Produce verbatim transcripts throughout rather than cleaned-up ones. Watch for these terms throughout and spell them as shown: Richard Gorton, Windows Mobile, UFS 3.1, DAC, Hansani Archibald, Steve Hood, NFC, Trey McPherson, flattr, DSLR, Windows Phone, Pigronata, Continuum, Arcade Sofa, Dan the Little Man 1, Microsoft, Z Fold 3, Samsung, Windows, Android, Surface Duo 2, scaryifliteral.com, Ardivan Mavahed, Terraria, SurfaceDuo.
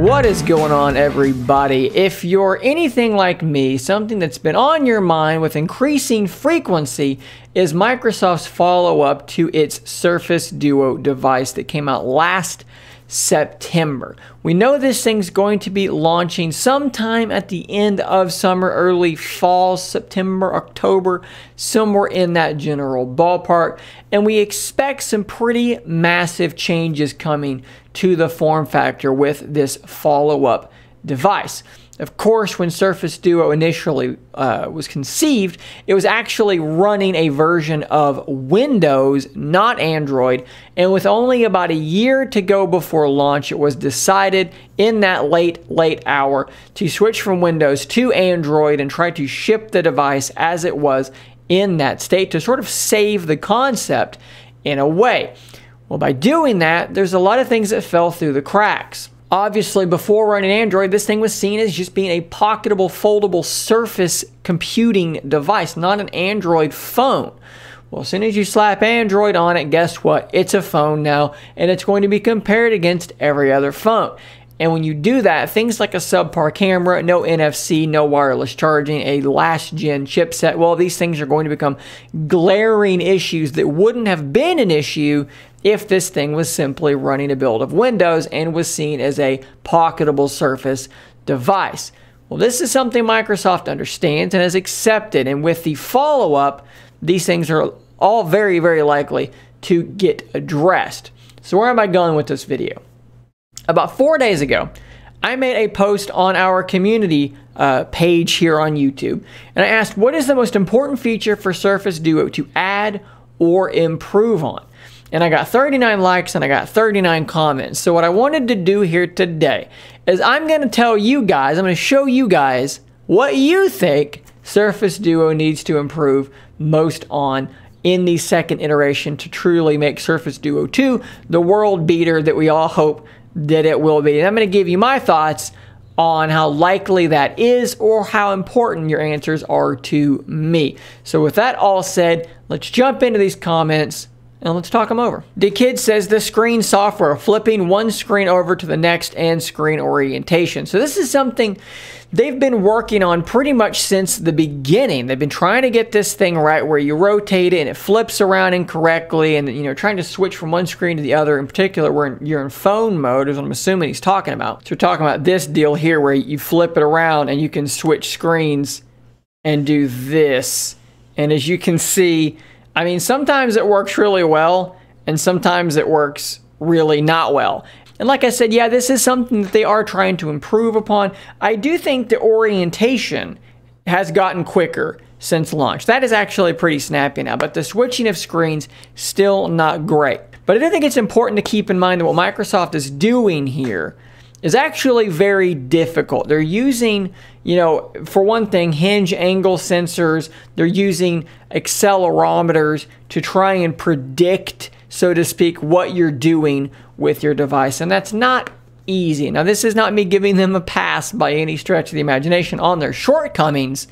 What is going on, everybody? If you're anything like me, something that's been on your mind with increasing frequency is Microsoft's follow-up to its Surface Duo device that came out last September. We know this thing's going to be launching sometime at the end of summer, early fall, September, October, somewhere in that general ballpark. And we expect some pretty massive changes coming to the form factor with this follow-up device. Of course, when Surface Duo initially uh, was conceived, it was actually running a version of Windows, not Android, and with only about a year to go before launch, it was decided in that late, late hour to switch from Windows to Android and try to ship the device as it was in that state to sort of save the concept in a way. Well, by doing that, there's a lot of things that fell through the cracks. Obviously, before running Android, this thing was seen as just being a pocketable, foldable Surface computing device, not an Android phone. Well, as soon as you slap Android on it, guess what? It's a phone now, and it's going to be compared against every other phone. And when you do that, things like a subpar camera, no N F C, no wireless charging, a last-gen chipset, well, these things are going to become glaring issues that wouldn't have been an issue if this thing was simply running a build of Windows and was seen as a pocketable Surface device. Well, this is something Microsoft understands and has accepted, and with the follow-up, these things are all very, very likely to get addressed. So where am I going with this video? About four days ago, I made a post on our community uh, page here on YouTube, and I asked, what is the most important feature for Surface Duo to add or improve on? And I got thirty-nine likes and I got thirty-nine comments. So what I wanted to do here today is I'm going to tell you guys, I'm going to show you guys what you think Surface Duo needs to improve most on in the second iteration to truly make Surface Duo two the world beater that we all hope that it will be. And I'm going to give you my thoughts on how likely that is or how important your answers are to me. So with that all said, let's jump into these comments and let's talk them over. The kid says the screen software, flipping one screen over to the next and screen orientation. So this is something they've been working on pretty much since the beginning. They've been trying to get this thing right where you rotate it and it flips around incorrectly, and you know, trying to switch from one screen to the other, in particular where you're in phone mode is what I'm assuming he's talking about. So we're talking about this deal here where you flip it around and you can switch screens and do this. And as you can see, I mean, sometimes it works really well, and sometimes it works really not well. And like I said, yeah, this is something that they are trying to improve upon. I do think the orientation has gotten quicker since launch. That is actually pretty snappy now, but the switching of screens, still not great. But I do think it's important to keep in mind that what Microsoft is doing here is actually very difficult. They're using, you know, for one thing, hinge angle sensors. They're using accelerometers to try and predict, so to speak, what you're doing with your device. And that's not easy. Now, this is not me giving them a pass by any stretch of the imagination on their shortcomings,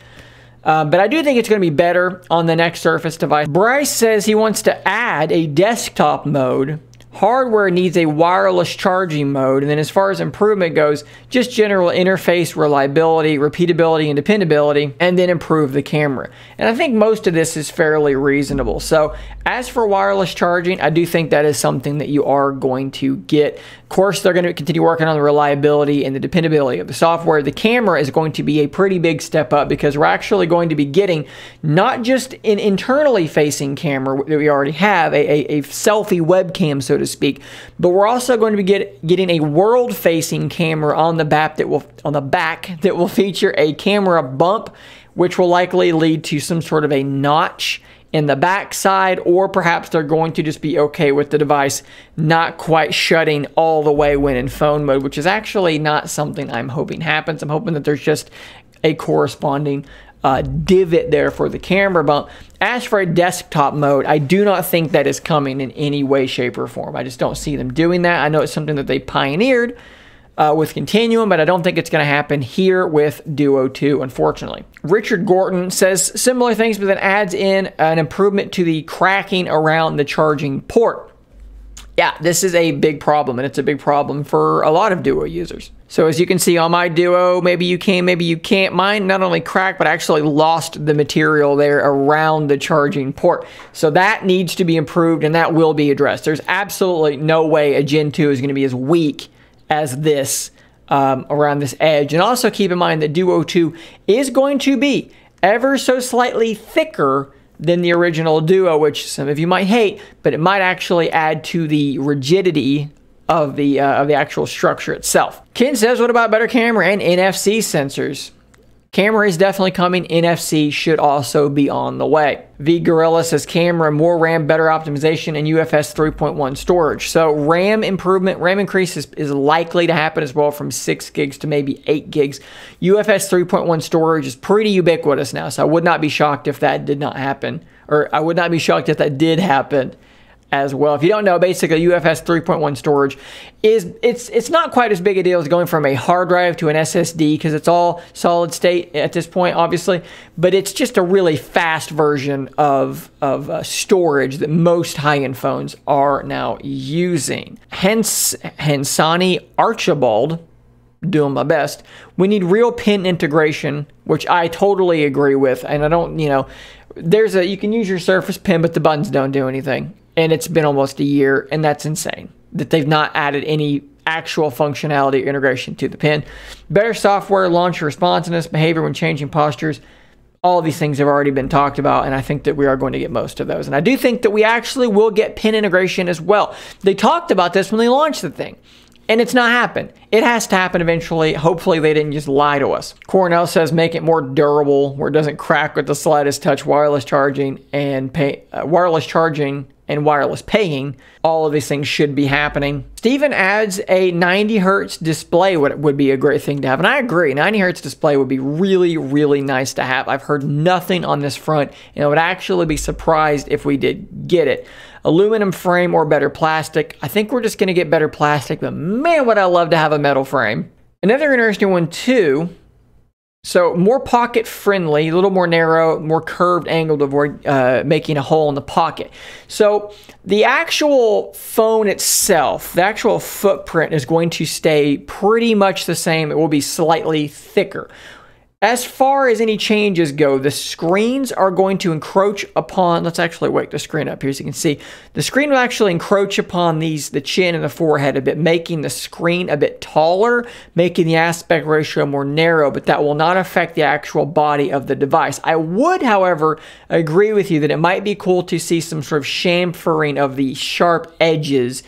Uh, but I do think it's going to be better on the next Surface device. Bryce says he wants to add a desktop mode. Hardware needs a wireless charging mode, and then as far as improvement goes, just general interface reliability, repeatability, and dependability, and then improve the camera. And I think most of this is fairly reasonable. So as for wireless charging, I do think that is something that you are going to get. Of course, they're going to continue working on the reliability and the dependability of the software. The camera is going to be a pretty big step up because we're actually going to be getting not just an internally facing camera that we already have, a, a, a selfie webcam, so to speak, but we're also going to be get, getting a world-facing camera on the back that will on the back that will feature a camera bump, which will likely lead to some sort of a notch in the backside, or perhaps they're going to just be okay with the device not quite shutting all the way when in phone mode, which is actually not something I'm hoping happens. I'm hoping that there's just a corresponding Uh, divot there for the camera bump. As for a desktop mode, I do not think that is coming in any way, shape, or form. I just don't see them doing that. I know it's something that they pioneered uh, with Continuum, but I don't think it's going to happen here with Duo two, unfortunately. Richard Gorton says similar things, but then adds in an improvement to the cracking around the charging port. Yeah, this is a big problem, and it's a big problem for a lot of Duo users. So as you can see on my Duo, maybe you can, maybe you can't. Mine not only cracked, but actually lost the material there around the charging port. So that needs to be improved, and that will be addressed. There's absolutely no way a Gen two is going to be as weak as this um, around this edge. And also keep in mind that Duo two is going to be ever so slightly thicker than the original Duo, which some of you might hate, but it might actually add to the rigidity of the uh, of the actual structure itself. Ken says, what about better camera and N F C sensors? Camera is definitely coming. N F C should also be on the way. V Gorilla says, camera, more RAM, better optimization, and U F S three point one storage. So RAM improvement, RAM increase is, is likely to happen as well, from six gigs to maybe eight gigs. U F S three point one storage is pretty ubiquitous now, so I would not be shocked if that did not happen, or I would not be shocked if that did happen as well. If you don't know, basically U F S three point one storage is it's it's not quite as big a deal as going from a hard drive to an S S D, because it's all solid state at this point, obviously, but it's just a really fast version of of uh, storage that most high-end phones are now using. Hence Hansani Archibald, doing my best, we need real pin integration, which I totally agree with, and I don't, you know, there's a, you can use your Surface Pin, but the buttons don't do anything. And it's been almost a year, and that's insane that they've not added any actual functionality or integration to the pin. Better software, launch responsiveness, behavior when changing postures. All these things have already been talked about, and I think that we are going to get most of those. And I do think that we actually will get pin integration as well. They talked about this when they launched the thing, and it's not happened. It has to happen eventually. Hopefully they didn't just lie to us. Cornell says, make it more durable where it doesn't crack with the slightest touch. Wireless charging and pay, uh, wireless charging and wireless paying, all of these things should be happening. Steven adds, a ninety hertz display would, would be a great thing to have, and I agree, ninety hertz display would be really, really nice to have. I've heard nothing on this front, and I would actually be surprised if we did get it. Aluminum frame or better plastic. I think we're just gonna get better plastic, but man, would I love to have a metal frame. Another interesting one too, so more pocket friendly, a little more narrow, more curved angle to avoid uh, making a hole in the pocket. So the actual phone itself, the actual footprint is going to stay pretty much the same. It will be slightly thicker. As far as any changes go, the screens are going to encroach upon, let's actually wake the screen up here so you can see. The screen will actually encroach upon these, the chin and the forehead a bit, making the screen a bit taller, making the aspect ratio more narrow, but that will not affect the actual body of the device. I would, however, agree with you that it might be cool to see some sort of chamfering of the sharp edges,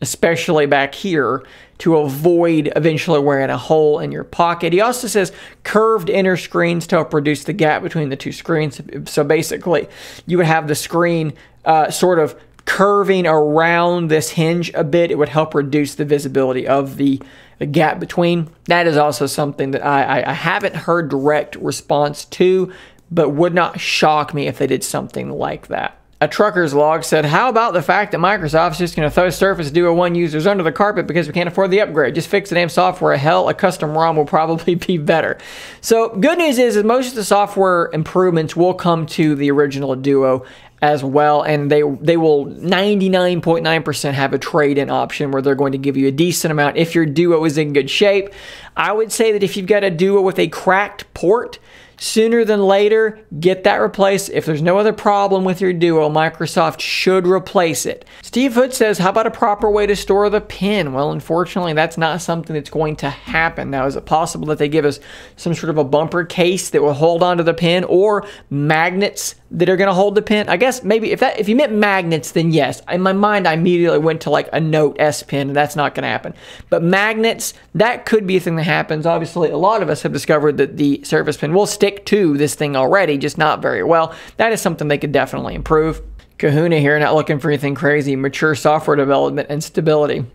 especially back here, to avoid eventually wearing a hole in your pocket. He also says curved inner screens to help reduce the gap between the two screens. So basically, you would have the screen uh, sort of curving around this hinge a bit. It would help reduce the visibility of the, the gap between. That is also something that I, I, I haven't heard direct response to, but would not shock me if they did something like that. A trucker's log said, how about the fact that Microsoft's just going to throw Surface Duo one users under the carpet because we can't afford the upgrade? Just fix the damn software. Hell, a custom ROM will probably be better. So good news is, is most of the software improvements will come to the original Duo as well, and they they will ninety-nine point nine percent have a trade-in option where they're going to give you a decent amount if your Duo is in good shape. I would say that if you've got a Duo with a cracked port, sooner than later, get that replaced. If there's no other problem with your Duo, Microsoft should replace it. Steve Hood says, how about a proper way to store the pin? Well, unfortunately, that's not something that's going to happen. Now, is it possible that they give us some sort of a bumper case that will hold onto the pin, or magnets that are going to hold the pin? I guess maybe if that if you meant magnets, then yes. In my mind, I immediately went to like a Note S Pen, and that's not going to happen. But magnets, that could be a thing that happens. Obviously, a lot of us have discovered that the Surface Pen will stay to this thing already, just not very well. That is something they could definitely improve. Kahuna here, not looking for anything crazy. Mature software development and stability.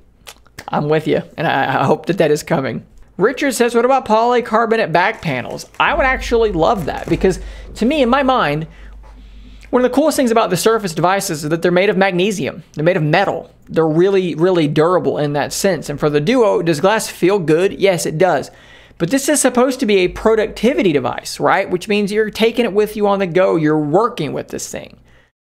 I'm with you, and I, I hope that that is coming. Richard says, what about polycarbonate back panels? I would actually love that, because to me, in my mind, one of the coolest things about the Surface devices is that they're made of magnesium. They're made of metal. They're really, really durable in that sense. And for the Duo, does glass feel good? Yes, it does. But this is supposed to be a productivity device, right? Which means you're taking it with you on the go. You're working with this thing.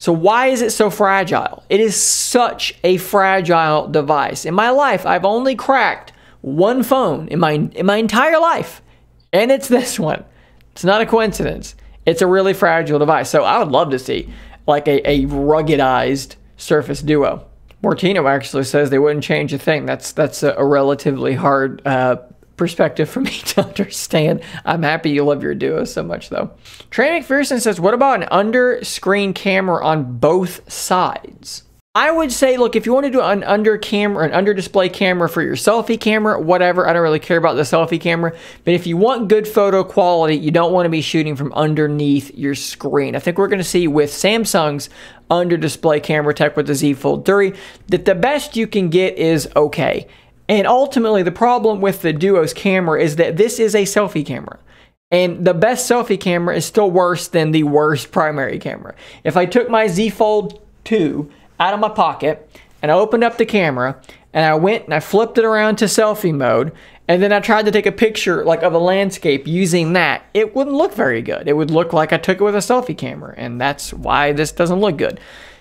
So why is it so fragile? It is such a fragile device. In my life, I've only cracked one phone in my, in my entire life, and it's this one. It's not a coincidence. It's a really fragile device. So I would love to see like a, a ruggedized Surface Duo. Martino actually says they wouldn't change a thing. That's that's a, a relatively hard uh, perspective for me to understand. I'm happy you love your Duo so much though. Trey McPherson says, what about an under-screen camera on both sides? I would say, look, if you want to do an under camera, an under display camera for your selfie camera, whatever, I don't really care about the selfie camera, but if you want good photo quality, you don't want to be shooting from underneath your screen. I think we're going to see with Samsung's under display camera tech with the Z Fold three that the best you can get is okay. And ultimately the problem with the Duo's camera is that this is a selfie camera. And the best selfie camera is still worse than the worst primary camera. If I took my Z Fold two out of my pocket and I opened up the camera and I went and I flipped it around to selfie mode and then I tried to take a picture like of a landscape using that, it wouldn't look very good. It would look like I took it with a selfie camera, and that's why this doesn't look good.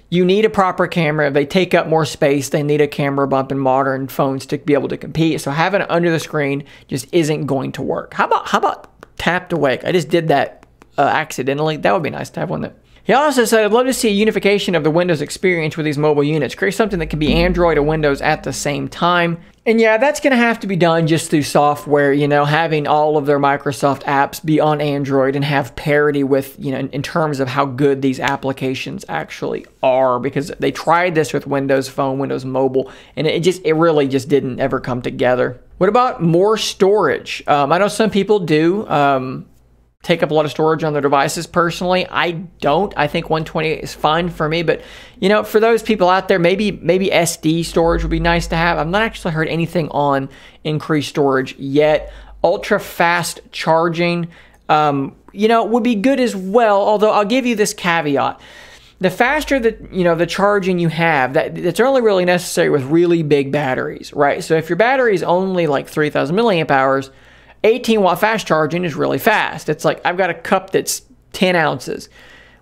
You need a proper camera. They take up more space. They need a camera bump in modern phones to be able to compete. So having it under the screen just isn't going to work. How about how about tapped awake? I just did that uh, accidentally. That would be nice to have one that. He also said, I'd love to see a unification of the Windows experience with these mobile units. Create something that can be Android and Windows at the same time. And yeah, that's going to have to be done just through software, you know, having all of their Microsoft apps be on Android and have parity with, you know, in, in terms of how good these applications actually are, because they tried this with Windows Phone, Windows Mobile, and it just, it really just didn't ever come together. What about more storage? Um, I know some people do. Um, take up a lot of storage on their devices. Personally, I don't. I think one twenty-eight is fine for me, but you know, for those people out there, maybe maybe S D storage would be nice to have. I've not actually heard anything on increased storage yet. Ultra fast charging, um, you know, would be good as well, although I'll give you this caveat. The faster that, you know, the charging you have, that it's only really necessary with really big batteries, right? So if your battery is only like three thousand milliamp hours, eighteen watt fast charging is really fast. It's like, I've got a cup that's ten ounces.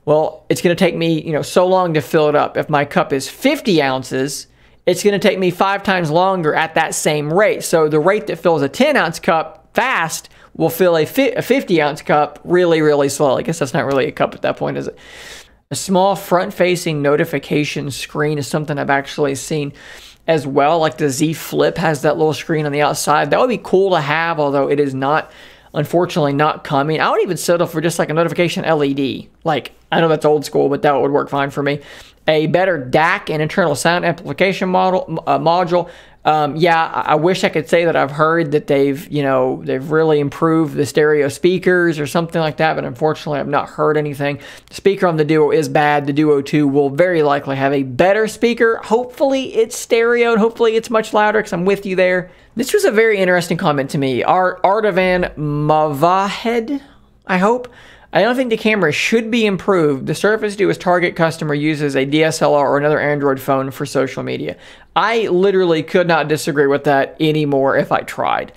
Well, it's going to take me, you know, so long to fill it up. If my cup is fifty ounces, it's going to take me five times longer at that same rate. So the rate that fills a ten ounce cup fast will fill a fifty ounce cup really, really slowly. I guess that's not really a cup at that point, is it? A small front-facing notification screen is something I've actually seen as well. Like the Z Flip has that little screen on the outside. That would be cool to have, although it is not, unfortunately, not coming. I would even settle for just like a notification L E D. Like, I know that's old school, but that would work fine for me. A better D A C and internal sound amplification model, uh, module. Um, yeah, I wish I could say that I've heard that they've, you know, they've really improved the stereo speakers or something like that, but unfortunately I've not heard anything. The speaker on the Duo is bad. The Duo two will very likely have a better speaker. Hopefully it's stereo and hopefully it's much louder, because I'm with you there. This was a very interesting comment to me. Ar Ardivan Mavahed, I hope. I don't think the camera should be improved. The Surface Duo's target customer uses a D S L R or another Android phone for social media. I literally could not disagree with that anymore if I tried.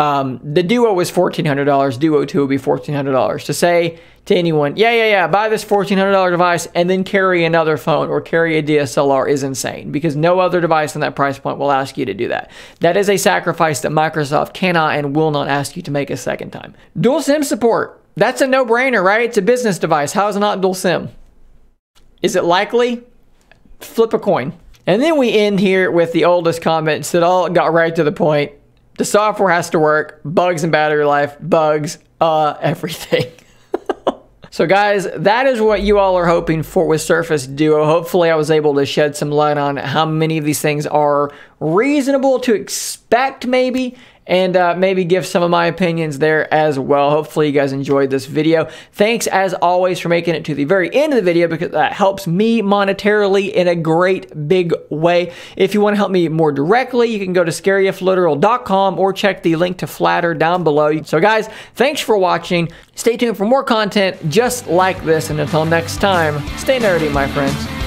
Um, the Duo was fourteen hundred dollars. Duo two would be fourteen hundred dollars. To say to anyone, yeah, yeah, yeah, buy this fourteen hundred dollar device and then carry another phone or carry a D S L R is insane, because no other device in that price point will ask you to do that. That is a sacrifice that Microsoft cannot and will not ask you to make a second time. Dual SIM support. That's a no-brainer, right? It's a business device. How is it not dual SIM? Is it likely? Flip a coin. And then we end here with the oldest comments that all got right to the point. The software has to work. Bugs and battery life. Bugs. Uh, everything. So guys, that is what you all are hoping for with Surface Duo. Hopefully I was able to shed some light on how many of these things are reasonable to expect, maybe. And uh, maybe give some of my opinions there as well. Hopefully you guys enjoyed this video. Thanks as always for making it to the very end of the video, because that helps me monetarily in a great big way. If you want to help me more directly, you can go to scary if literal dot com or check the link to Flatter down below. So guys, thanks for watching. Stay tuned for more content just like this. And until next time, stay nerdy, my friends.